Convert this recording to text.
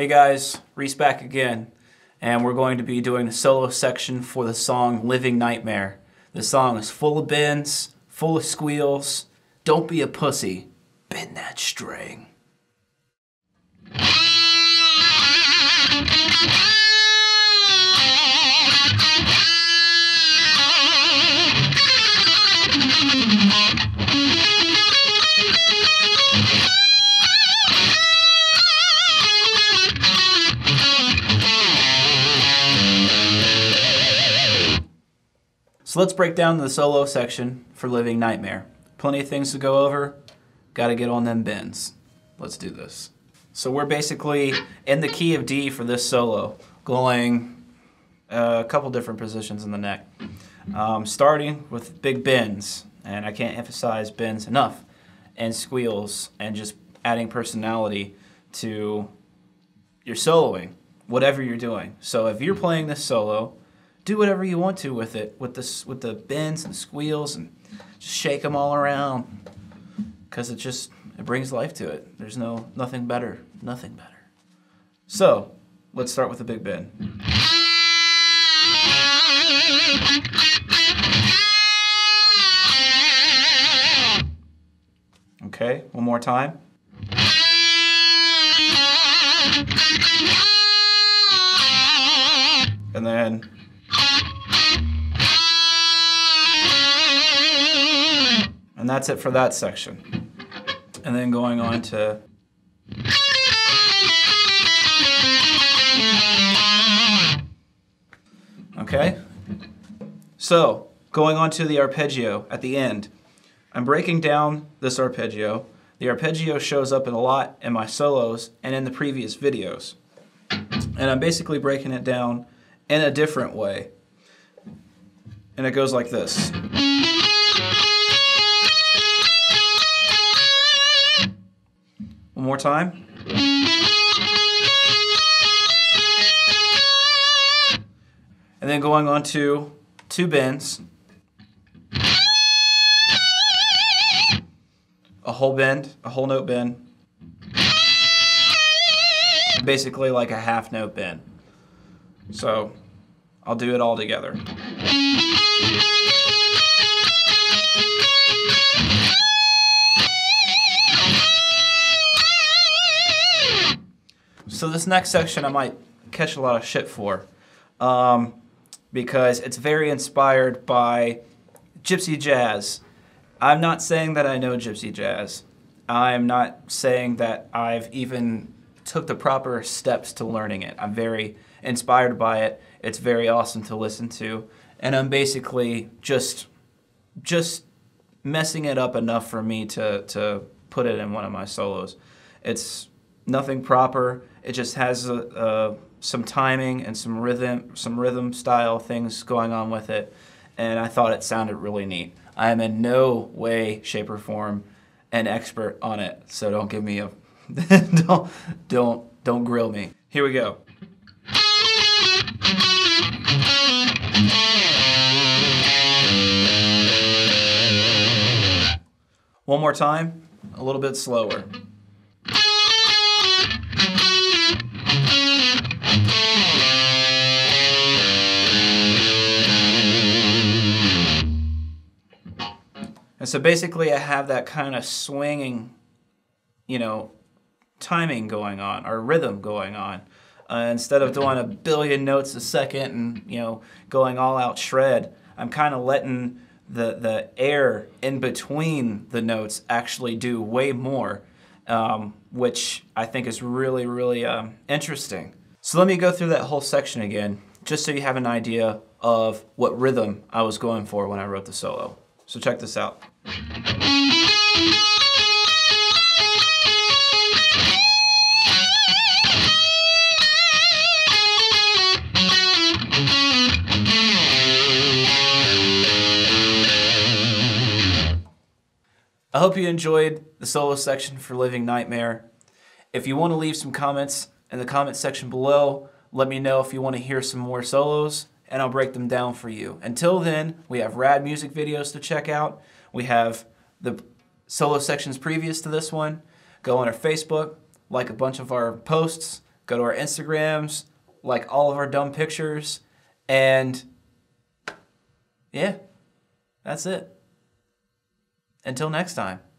Hey guys, Reece back again, and we're going to be doing the solo section for the song Living Nightmare. The song is full of bends, full of squeals. Don't be a pussy, bend that string. So let's break down the solo section for Living Nightmare. Plenty of things to go over, gotta get on them bends. Let's do this. So we're basically in the key of D for this solo, going a couple different positions in the neck. Starting with big bends, and I can't emphasize bends enough, and squeals, and just adding personality to your soloing, whatever you're doing. So if you're playing this solo, do whatever you want to with it, with the bends and squeals, and just shake them all around, because it brings life to it. There's nothing better. So let's start with a big bend. Okay, one more time. And then that's it for that section. And then going on to... Okay? So, going on to the arpeggio at the end. I'm breaking down this arpeggio. The arpeggio shows up in a lot in my solos and in the previous videos. And I'm basically breaking it down in a different way. And it goes like this. One more time. And then going on to two bends. A whole bend, a whole note bend. Basically like a half note bend. So I'll do it all together. So this next section I might catch a lot of shit for, because it's very inspired by Gypsy Jazz. I'm not saying that I know Gypsy Jazz. I'm not saying that I've even took the proper steps to learning it. I'm very inspired by it. It's very awesome to listen to. And I'm basically just messing it up enough for me to put it in one of my solos. It's nothing proper. It just has some timing and some rhythm style things going on with it, and I thought it sounded really neat. I am in no way, shape, or form an expert on it, so don't give me a don't grill me. Here we go. One more time, a little bit slower. And so basically I have that kind of swinging, you know, timing going on, or rhythm going on. Instead of doing a billion notes a second and, you know, going all out shred, I'm kind of letting the air in between the notes actually do way more, which I think is really, really interesting. So let me go through that whole section again, just so you have an idea of what rhythm I was going for when I wrote the solo. So check this out. I hope you enjoyed the solo section for Living Nightmare. If you want to leave some comments in the comment section below, let me know if you want to hear some more solos, and I'll break them down for you. Until then, we have rad music videos to check out. We have the solo sections previous to this one. Go on our Facebook, like a bunch of our posts, go to our Instagrams, like all of our dumb pictures, and yeah, that's it. Until next time.